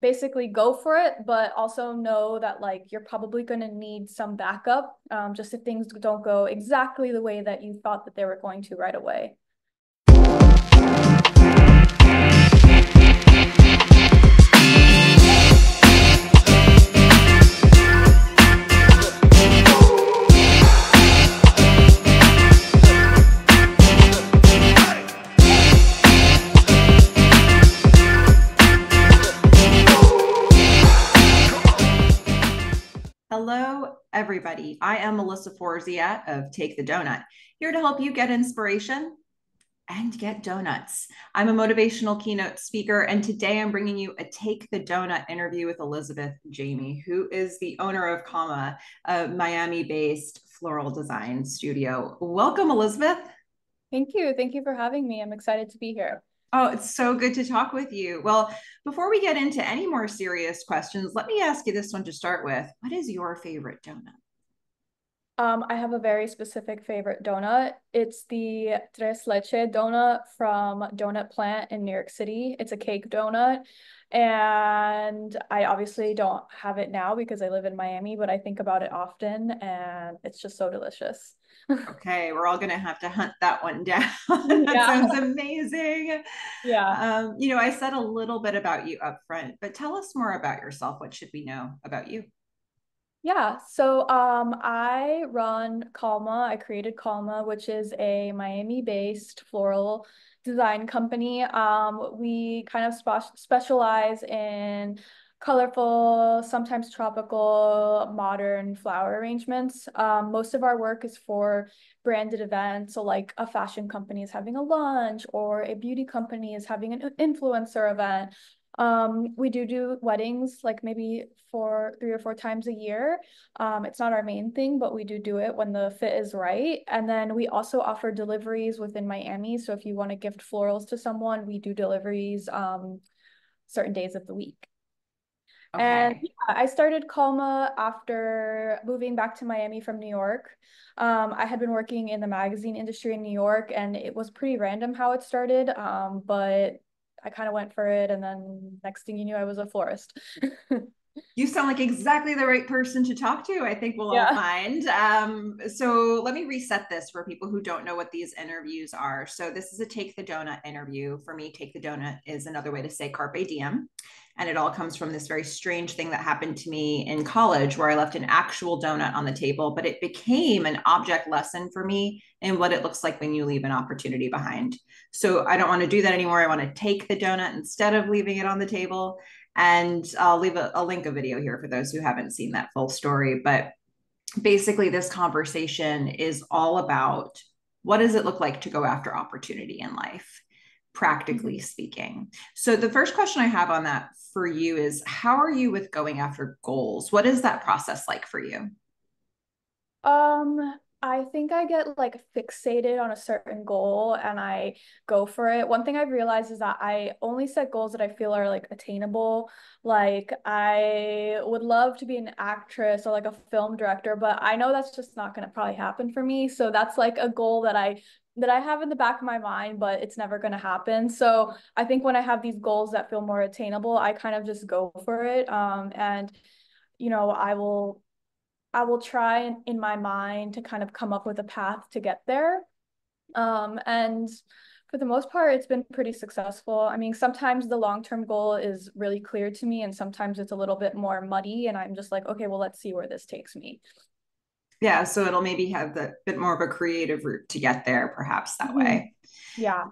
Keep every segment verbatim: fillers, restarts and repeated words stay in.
basically go for it, but also know that like you're probably going to need some backup um, just if things don't go exactly the way that you thought that they were going to right away. Hello, everybody. I am Melissa Forziat of Take the Doughnut, here to help you get inspiration and get donuts. I'm a motivational keynote speaker, and today I'm bringing you a Take the Doughnut interview with Elizabeth Jaime, who is the owner of Calma, a Miami-based floral design studio. Welcome, Elizabeth. Thank you. Thank you for having me. I'm excited to be here. Oh, it's so good to talk with you. Well, before we get into any more serious questions, let me ask you this one to start with. What is your favorite donut? Um, I have a very specific favorite donut. It's the Tres Leche donut from Donut Plant in New York City. It's a cake donut. And I obviously don't have it now because I live in Miami, but I think about it often and it's just so delicious. Okay, we're all going to have to hunt that one down. that yeah. sounds amazing. Yeah. Um, you know, I said a little bit about you up front, but tell us more about yourself. What should we know about you? Yeah, so um, I run Calma. I created Calma, which is a Miami-based floral design company. Um, we kind of spe- specialize in colorful, sometimes tropical, modern flower arrangements. Um, most of our work is for branded events. So like a fashion company is having a lunch or a beauty company is having an influencer event. Um, we do do weddings like maybe four, three or four times a year. Um, it's not our main thing, but we do do it when the fit is right. And then we also offer deliveries within Miami. So if you want to gift florals to someone, we do deliveries um, certain days of the week. Okay. And yeah, I started Calma after moving back to Miami from New York. Um, I had been working in the magazine industry in New York, and it was pretty random how it started, um, but I kind of went for it. And then next thing you knew, I was a florist. You sound like exactly the right person to talk to. I think we'll yeah. all find. Um, so let me reset this for people who don't know what these interviews are. So this is a Take the Doughnut interview. For me, Take the Doughnut is another way to say carpe diem. And it all comes from this very strange thing that happened to me in college where I left an actual donut on the table, but it became an object lesson for me in what it looks like when you leave an opportunity behind. So I don't want to do that anymore. I want to take the donut instead of leaving it on the table. And I'll leave a, a link, a video here for those who haven't seen that full story. But basically this conversation is all about what does it look like to go after opportunity in life, practically speaking. So the first question I have on that for you is, how are you with going after goals? What is that process like for you? Um, I think I get like fixated on a certain goal and I go for it. One thing I've realized is that I only set goals that I feel are like attainable. Like I would love to be an actress or like a film director, but I know that's just not going to probably happen for me. So that's like a goal that I that I have in the back of my mind, but it's never going to happen. So I think when I have these goals that feel more attainable, I kind of just go for it. Um, and, you know, I will, I will try in my mind to kind of come up with a path to get there. Um, and for the most part, it's been pretty successful. I mean, sometimes the long-term goal is really clear to me and sometimes it's a little bit more muddy and I'm just like, okay, well, let's see where this takes me. Yeah. So it'll maybe have a bit more of a creative route to get there, perhaps that mm-hmm. way. Yeah.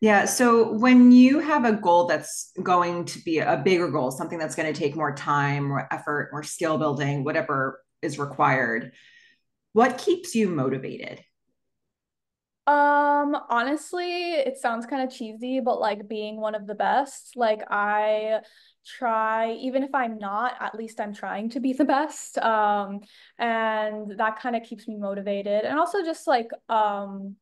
Yeah. So when you have a goal that's going to be a bigger goal, something that's going to take more time, more effort, more skill building, whatever is required, what keeps you motivated? Um, honestly, it sounds kind of cheesy, but like being one of the best, like I try, even if I'm not, at least I'm trying to be the best. Um, and that kind of keeps me motivated. And also just like, um,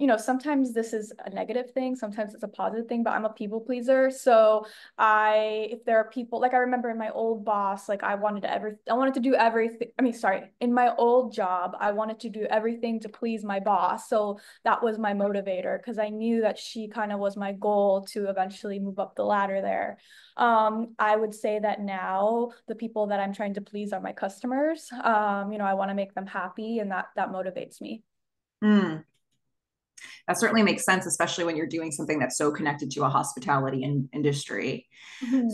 you know, sometimes this is a negative thing, sometimes it's a positive thing, but I'm a people pleaser. So I, if there are people, like I remember in my old boss, like I wanted to every, I wanted to do everything. I mean, sorry, in my old job, I wanted to do everything to please my boss. So that was my motivator, because I knew that she kind of was my goal to eventually move up the ladder there. Um, I would say that now the people that I'm trying to please are my customers. Um, you know, I want to make them happy, and that, that motivates me. Mm. That certainly makes sense, especially when you're doing something that's so connected to a hospitality in, industry. Mm-hmm.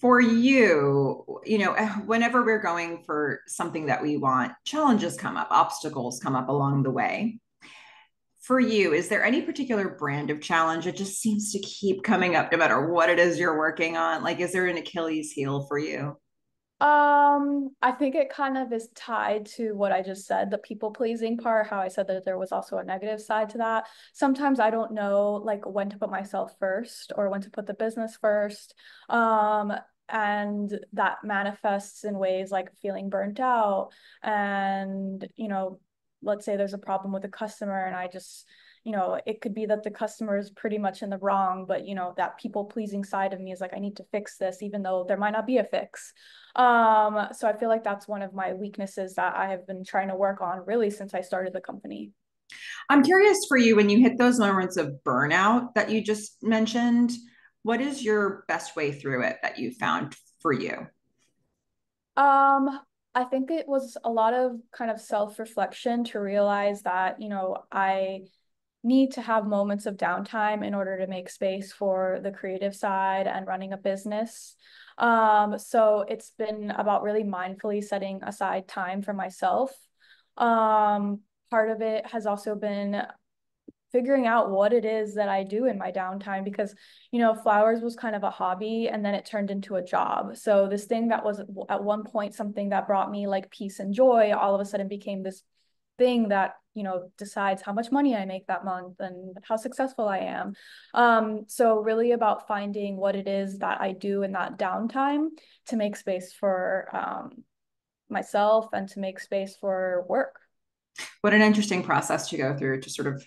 For you, you know, whenever we're going for something that we want, challenges come up, obstacles come up along the way. For you, is there any particular brand of challenge that just seems to keep coming up no matter what it is you're working on? Like, is there an Achilles heel for you? Um, I think it kind of is tied to what I just said, the people pleasing part, how I said that there was also a negative side to that. Sometimes I don't know, like, when to put myself first or when to put the business first. Um, and that manifests in ways like feeling burnt out and, you know, let's say there's a problem with a customer and I just, you know, it could be that the customer is pretty much in the wrong, but, you know, that people pleasing side of me is like, I need to fix this, even though there might not be a fix. Um, so I feel like that's one of my weaknesses that I have been trying to work on really since I started the company. I'm curious for you, when you hit those moments of burnout that you just mentioned, what is your best way through it that you found for you? Um, I think it was a lot of kind of self-reflection to realize that, you know, I need to have moments of downtime in order to make space for the creative side and running a business. Um, so it's been about really mindfully setting aside time for myself. Um, part of it has also been figuring out what it is that I do in my downtime, because, you know, flowers was kind of a hobby and then it turned into a job. So this thing that was at one point something that brought me like peace and joy all of a sudden became this thing that, you know, decides how much money I make that month and how successful I am. Um, so really about finding what it is that I do in that downtime to make space for um, myself and to make space for work. What an interesting process to go through to sort of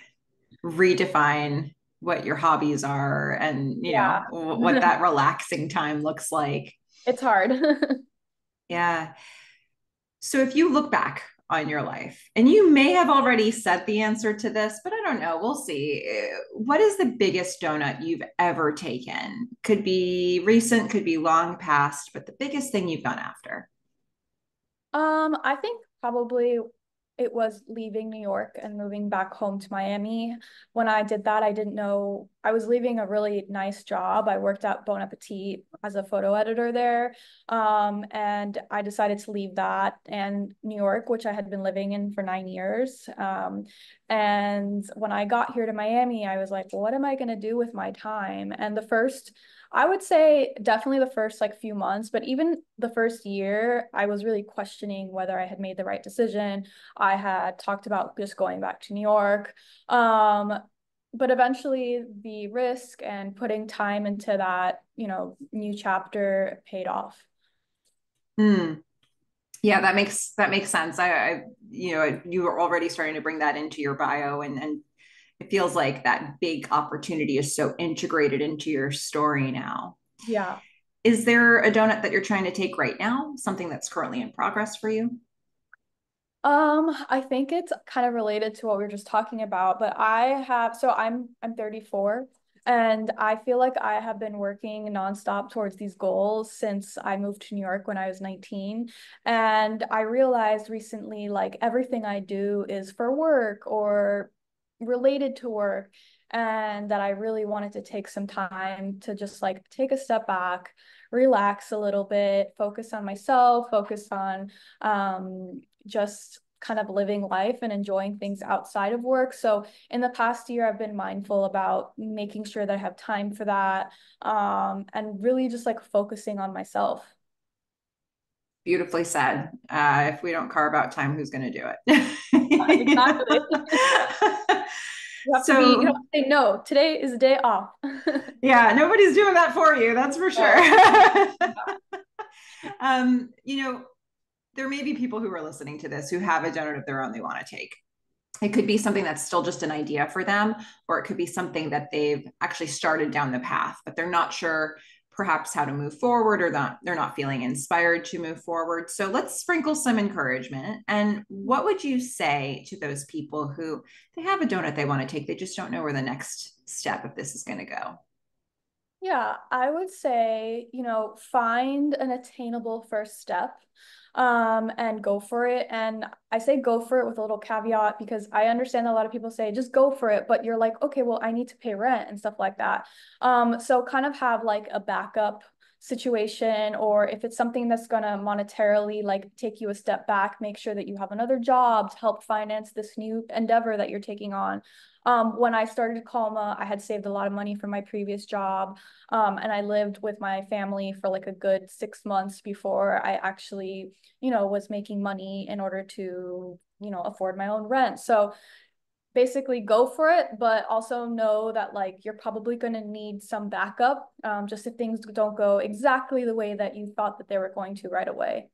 redefine what your hobbies are and, you yeah. know, what that relaxing time looks like. It's hard. Yeah. So if you look back on your life, and you may have already said the answer to this, but I don't know, we'll see. What is the biggest donut you've ever taken? Could be recent, could be long past, but the biggest thing you've gone after? Um, I think probably it was leaving New York and moving back home to Miami. When I did that, I didn't know, I was leaving a really nice job. I worked at Bon Appetit as a photo editor there. Um, and I decided to leave that and New York, which I had been living in for nine years. Um, and when I got here to Miami, I was like, what am I going to do with my time? And the first, I would say definitely the first like few months, but even the first year, I was really questioning whether I had made the right decision. I had talked about just going back to New York. Um, but eventually the risk and putting time into that, you know, new chapter paid off. Mm. Yeah, that makes, that makes sense. I, I, you know, you were already starting to bring that into your bio, and, and it feels like that big opportunity is so integrated into your story now. Yeah. Is there a donut that you're trying to take right now? Something that's currently in progress for you? Um, I think it's kind of related to what we were just talking about, but I have, so I'm, I'm thirty-four and I feel like I have been working nonstop towards these goals since I moved to New York when I was nineteen. And I realized recently, like, everything I do is for work or related to work, and that I really wanted to take some time to just like take a step back, relax a little bit, focus on myself, focus on um, just kind of living life and enjoying things outside of work. So in the past year, I've been mindful about making sure that I have time for that, um, and really just like focusing on myself. Beautifully said. Uh, if we don't carve out time, who's going to do it? Exactly. You have so, to be, you have to say, no, today is a day off. Yeah, nobody's doing that for you. That's for sure. um, you know, there may be people who are listening to this who have a donut of their own they want to take. It could be something that's still just an idea for them, or it could be something that they've actually started down the path, but they're not sure perhaps how to move forward, or that they're not feeling inspired to move forward. So let's sprinkle some encouragement. And what would you say to those people who they have a donut they want to take, they just don't know where the next step of this is going to go? Yeah, I would say, you know, find an attainable first step. Um, and go for it. And I say go for it with a little caveat, because I understand a lot of people say just go for it, but you're like, okay, well, I need to pay rent and stuff like that. Um, so kind of have like a backup situation, or if it's something that's going to monetarily like take you a step back, make sure that you have another job to help finance this new endeavor that you're taking on. Um, when I started Calma, I had saved a lot of money from my previous job, um, and I lived with my family for like a good six months before I actually, you know, was making money in order to, you know, afford my own rent. So basically go for it, but also know that like you're probably going to need some backup, um, just if things don't go exactly the way that you thought that they were going to right away.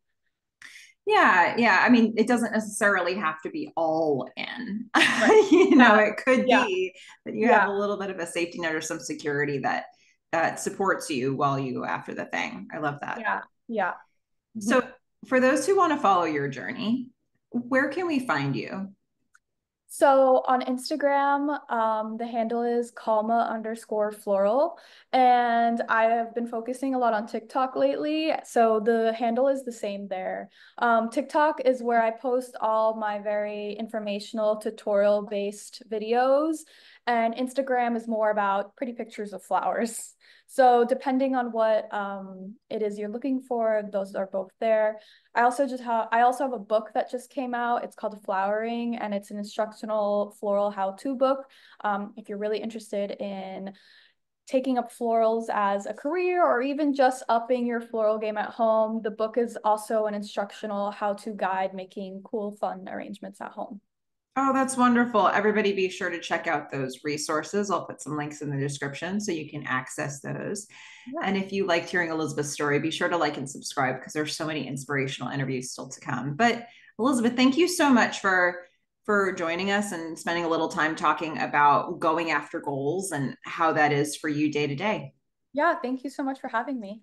Yeah. Yeah. I mean, it doesn't necessarily have to be all in, right. you know, yeah. it could yeah. be that you yeah. have a little bit of a safety net or some security that, that supports you while you go after the thing. I love that. Yeah. Yeah. So for those who want to follow your journey, where can we find you? So on Instagram, um, the handle is calma underscore floral. And I have been focusing a lot on TikTok lately. So the handle is the same there. Um, TikTok is where I post all my very informational tutorial based videos. And Instagram is more about pretty pictures of flowers. So depending on what um, it is you're looking for, those are both there. I also just have I also have a book that just came out. It's called Flowering, and it's an instructional floral how-to book. Um, if you're really interested in taking up florals as a career, or even just upping your floral game at home, the book is also an instructional how-to guide making cool, fun arrangements at home. Oh, that's wonderful. Everybody be sure to check out those resources. I'll put some links in the description so you can access those. Yeah. And if you liked hearing Elizabeth's story, be sure to like and subscribe, because there's so many inspirational interviews still to come. But Elizabeth, thank you so much for, for joining us and spending a little time talking about going after goals and how that is for you day to day. Yeah, thank you so much for having me.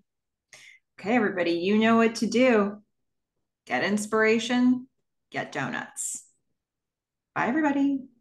Okay, everybody, you know what to do. Get inspiration, get donuts. Bye, everybody.